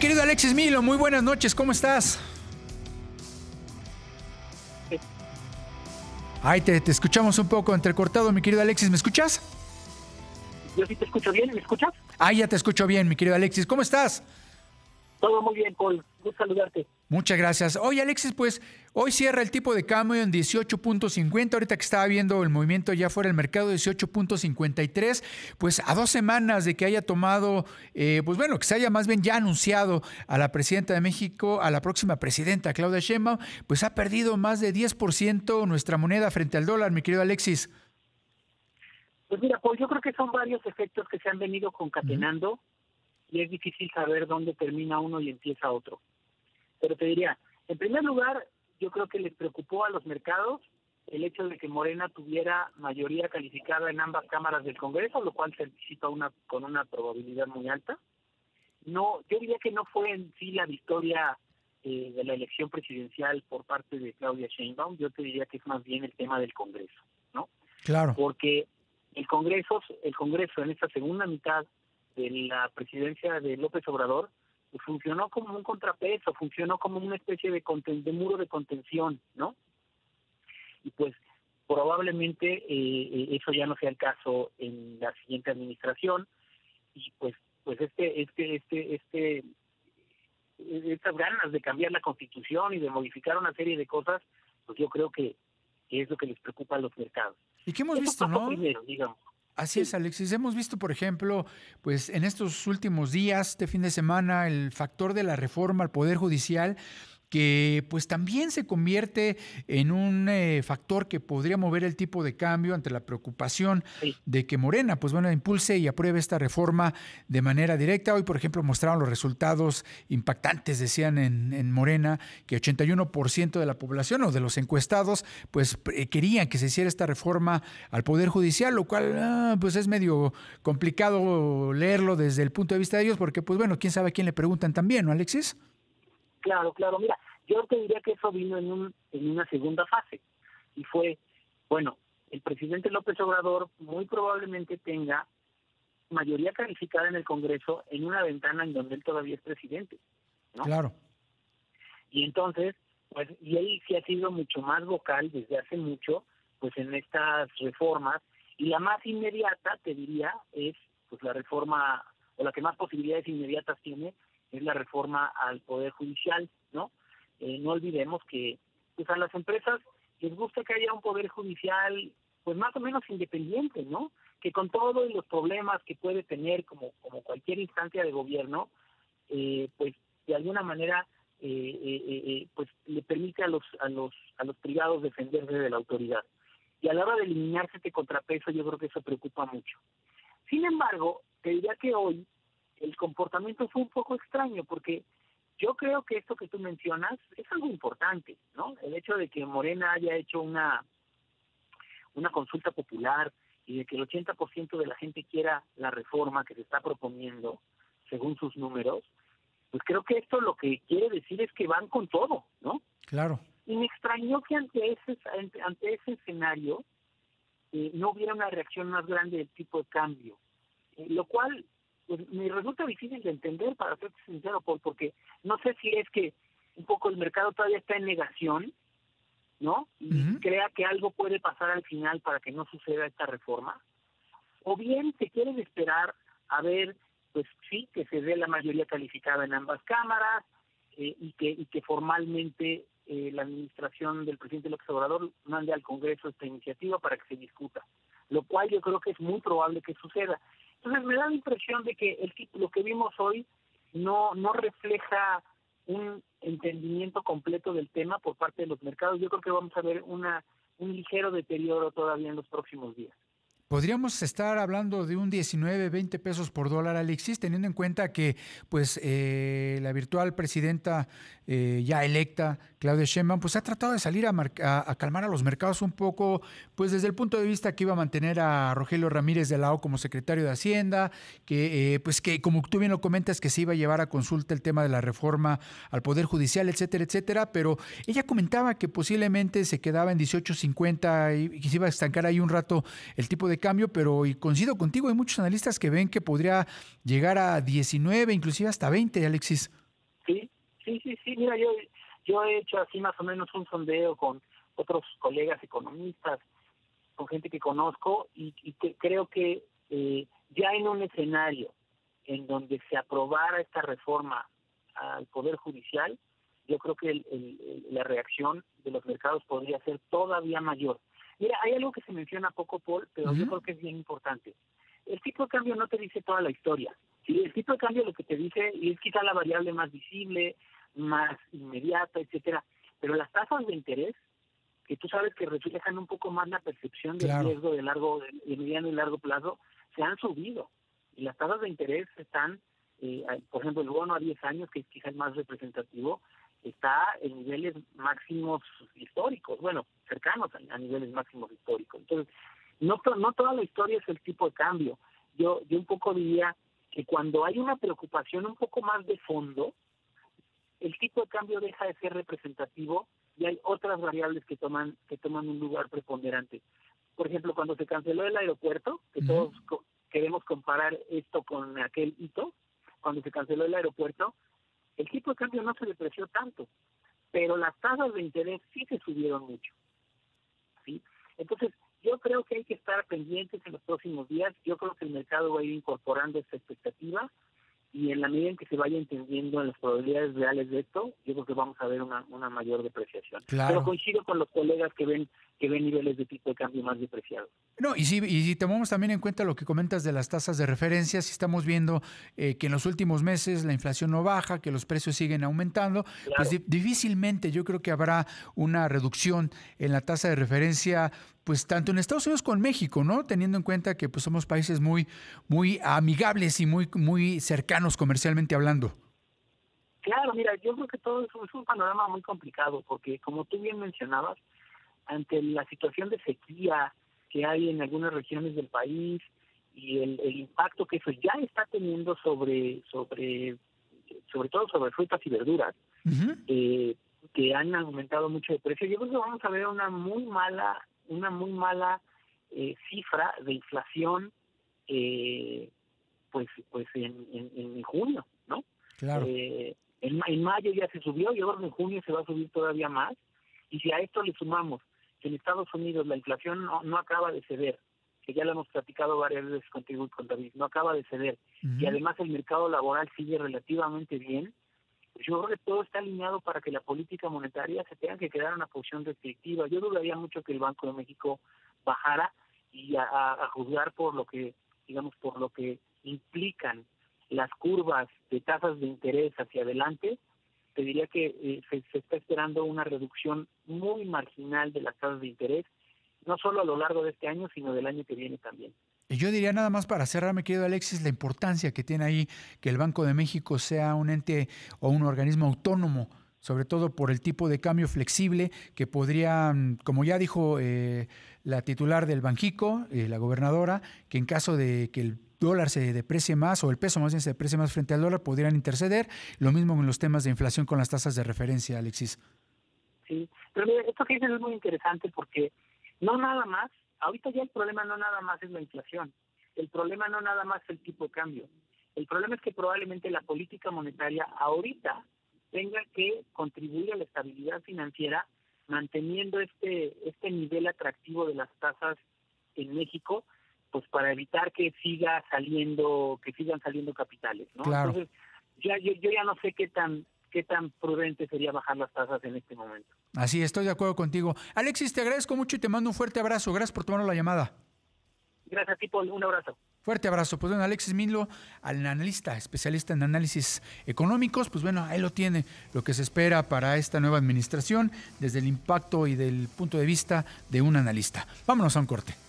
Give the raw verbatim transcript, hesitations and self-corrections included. Querido Alexis Milo, muy buenas noches, ¿cómo estás? Sí. Ay, te, te escuchamos un poco entrecortado, mi querido Alexis, ¿me escuchas? Yo sí te escucho bien, ¿me escuchas? Ah, ya te escucho bien, mi querido Alexis, ¿cómo estás? Todo muy bien, Paul, gusto saludarte. Muchas gracias. Oye, Alexis, pues hoy cierra el tipo de cambio en dieciocho punto cincuenta, ahorita que estaba viendo el movimiento ya fuera del mercado, dieciocho punto cincuenta y tres, pues a dos semanas de que haya tomado, eh, pues bueno, que se haya más bien ya anunciado a la presidenta de México, a la próxima presidenta, Claudia Sheinbaum, pues ha perdido más de diez por ciento nuestra moneda frente al dólar, mi querido Alexis. Pues mira, Paul, yo creo que son varios efectos que se han venido concatenando uh-huh. y es difícil saber dónde termina uno y empieza otro. Pero te diría, en primer lugar, yo creo que les preocupó a los mercados el hecho de que Morena tuviera mayoría calificada en ambas cámaras del Congreso, lo cual se anticipa una, con una probabilidad muy alta. No, yo diría que no fue en sí la victoria eh, de la elección presidencial por parte de Claudia Sheinbaum, yo te diría que es más bien el tema del Congreso, ¿no? Claro. Porque el Congreso, el Congreso en esta segunda mitad de la presidencia de López Obrador funcionó como un contrapeso, funcionó como una especie de, conten- de muro de contención, ¿no? Y pues probablemente eh, eso ya no sea el caso en la siguiente administración y pues pues este este este este estas ganas de cambiar la Constitución y de modificar una serie de cosas, pues yo creo que es lo que les preocupa a los mercados. ¿Y qué hemos visto, no? Primero, digamos. Así es, Alexis. Hemos visto, por ejemplo, pues en estos últimos días, este fin de semana, el factor de la reforma al Poder Judicial, que pues también se convierte en un eh, factor que podría mover el tipo de cambio ante la preocupación sí. de que Morena, pues bueno, impulse y apruebe esta reforma de manera directa. Hoy, por ejemplo, mostraron los resultados impactantes, decían en, en Morena, que ochenta y uno por ciento de la población o de los encuestados, pues eh, querían que se hiciera esta reforma al Poder Judicial, lo cual ah, pues es medio complicado leerlo desde el punto de vista de ellos, porque pues bueno, quién sabe a quién le preguntan también, ¿no, Alexis? Claro, claro. Mira, yo te diría que eso vino en, un, en una segunda fase y fue, bueno, el presidente López Obrador muy probablemente tenga mayoría calificada en el Congreso en una ventana en donde él todavía es presidente, ¿no? Claro. Y entonces, pues, y él sí ha sido mucho más vocal desde hace mucho, pues, en estas reformas y la más inmediata, te diría, es, pues, la reforma o la que más posibilidades inmediatas tiene es la reforma al Poder Judicial, ¿no? Eh, no olvidemos que pues a las empresas les gusta que haya un Poder Judicial pues más o menos independiente, ¿no? Que con todos los problemas que puede tener como, como cualquier instancia de gobierno, eh, pues de alguna manera eh, eh, eh, pues le permite a los a los a los privados defenderse de la autoridad. Y a la hora de eliminarse este contrapeso, yo creo que eso preocupa mucho. Sin embargo, te diría que hoy el comportamiento fue un poco extraño porque yo creo que esto que tú mencionas es algo importante, ¿no? El hecho de que Morena haya hecho una una consulta popular y de que el ochenta por ciento de la gente quiera la reforma que se está proponiendo según sus números, pues creo que esto lo que quiere decir es que van con todo, ¿no? Claro. Y me extrañó que ante ese ante ese escenario eh, no hubiera una reacción más grande del tipo de cambio, eh, lo cual pues me resulta difícil de entender, para ser sincero, Paul, porque no sé si es que un poco el mercado todavía está en negación, ¿no? Y uh-huh. crea que algo puede pasar al final para que no suceda esta reforma. O bien se quieren esperar a ver, pues sí, que se dé la mayoría calificada en ambas cámaras eh, y que y que formalmente eh, la administración del presidente López Obrador mande al Congreso esta iniciativa para que se discuta, lo cual yo creo que es muy probable que suceda. Entonces me da la impresión de que el lo que vimos hoy no no refleja un entendimiento completo del tema por parte de los mercados. Yo creo que vamos a ver una un ligero deterioro todavía en los próximos días. Podríamos estar hablando de un diecinueve, veinte pesos por dólar, Alexis, teniendo en cuenta que pues eh, la virtual presidenta eh, ya electa, Claudia Sheinbaum, pues ha tratado de salir a, mar- a, a calmar a los mercados un poco, pues desde el punto de vista que iba a mantener a Rogelio Ramírez de la O como secretario de Hacienda, que eh, pues que como tú bien lo comentas, que se iba a llevar a consulta el tema de la reforma al Poder Judicial, etcétera, etcétera, pero ella comentaba que posiblemente se quedaba en dieciocho cincuenta y que se iba a estancar ahí un rato el tipo de cambio, pero y coincido contigo, hay muchos analistas que ven que podría llegar a diecinueve, inclusive hasta veinte, Alexis. Sí, sí, sí, mira, yo, yo he hecho así más o menos un sondeo con otros colegas economistas, con gente que conozco, y, y que creo que eh, ya en un escenario en donde se aprobara esta reforma al Poder Judicial, yo creo que el, el, la reacción de los mercados podría ser todavía mayor. Mira, hay algo que se menciona poco, Paul, pero uh-huh. yo creo que es bien importante. El tipo de cambio no te dice toda la historia. ¿Sí? El tipo de cambio lo que te dice es quizá la variable más visible, más inmediata, etcétera. Pero las tasas de interés, que tú sabes que reflejan un poco más la percepción del claro. riesgo de largo, de mediano y largo plazo, se han subido. Y las tasas de interés están, eh, por ejemplo, el bono a diez años, que es quizás más representativo, está en niveles máximos históricos, bueno, cercanos a, a niveles máximos históricos. Entonces, no to, no toda la historia es el tipo de cambio. Yo yo un poco diría que cuando hay una preocupación un poco más de fondo, el tipo de cambio deja de ser representativo y hay otras variables que toman que toman un lugar preponderante. Por ejemplo, cuando se canceló el aeropuerto, que uh-huh. todos co- queremos comparar esto con aquel hito, cuando se canceló el aeropuerto, el tipo de cambio no se depreció tanto, pero las tasas de interés sí se subieron mucho. ¿Sí? Entonces, yo creo que hay que estar pendientes en los próximos días. Yo creo que el mercado va a ir incorporando esta expectativa y en la medida en que se vaya entendiendo en las probabilidades reales de esto, yo creo que vamos a ver una, una mayor depreciación. Claro. Pero coincido con los colegas que ven que ven niveles de tipo de cambio más depreciados. No, y si, y si tomamos también en cuenta lo que comentas de las tasas de referencia, si estamos viendo eh, que en los últimos meses la inflación no baja, que los precios siguen aumentando, claro. pues di- difícilmente yo creo que habrá una reducción en la tasa de referencia, pues tanto en Estados Unidos como en México, ¿no? Teniendo en cuenta que pues somos países muy, muy amigables y muy, muy cercanos comercialmente hablando. Claro, mira, yo creo que todo eso es un panorama muy complicado, porque como tú bien mencionabas, ante la situación de sequía que hay en algunas regiones del país y el, el impacto que eso ya está teniendo sobre sobre sobre todo sobre frutas y verduras, uh-huh. eh, que han aumentado mucho de precio, yo creo que vamos a ver una muy mala una muy mala eh, cifra de inflación eh, pues pues en, en, en junio, ¿no? Claro. Eh, en, en mayo ya se subió y ahora en junio se va a subir todavía más, y si a esto le sumamos que en Estados Unidos la inflación no, no acaba de ceder, que ya lo hemos platicado varias veces contigo y David, no acaba de ceder, uh-huh. y además el mercado laboral sigue relativamente bien, pues yo creo que todo está alineado para que la política monetaria se tenga que quedar en una posición restrictiva. Yo dudaría mucho que el Banco de México bajara, y a, a, a juzgar por lo que, digamos, por lo que implican las curvas de tasas de interés hacia adelante, te diría que eh, se, se está esperando una reducción muy marginal de las tasas de interés, no solo a lo largo de este año, sino del año que viene también. Y yo diría nada más para cerrar, mi querido Alexis, la importancia que tiene ahí que el Banco de México sea un ente o un organismo autónomo, sobre todo por el tipo de cambio flexible que podría, como ya dijo eh, la titular del Banxico, eh, la gobernadora, que en caso de que el dólar se deprecie más, o el peso más bien se deprecie más frente al dólar, podrían interceder. Lo mismo en los temas de inflación con las tasas de referencia, Alexis. Sí, pero mira, esto que dices es muy interesante porque no nada más, ahorita ya el problema no nada más es la inflación, el problema no nada más es el tipo de cambio, el problema es que probablemente la política monetaria ahorita tenga que contribuir a la estabilidad financiera manteniendo este este nivel atractivo de las tasas en México, pues para evitar que siga saliendo, que sigan saliendo capitales, ¿no? Claro. Entonces, ya, yo, yo ya no sé qué tan, qué tan prudente sería bajar las tasas en este momento. Así, estoy de acuerdo contigo. Alexis, te agradezco mucho y te mando un fuerte abrazo. Gracias por tomarnos la llamada. Gracias a ti, Paul. Un abrazo. Fuerte abrazo. Pues bueno, Alexis Milo, analista, especialista en análisis económicos, pues bueno, ahí lo tiene, lo que se espera para esta nueva administración desde el impacto y del punto de vista de un analista. Vámonos a un corte.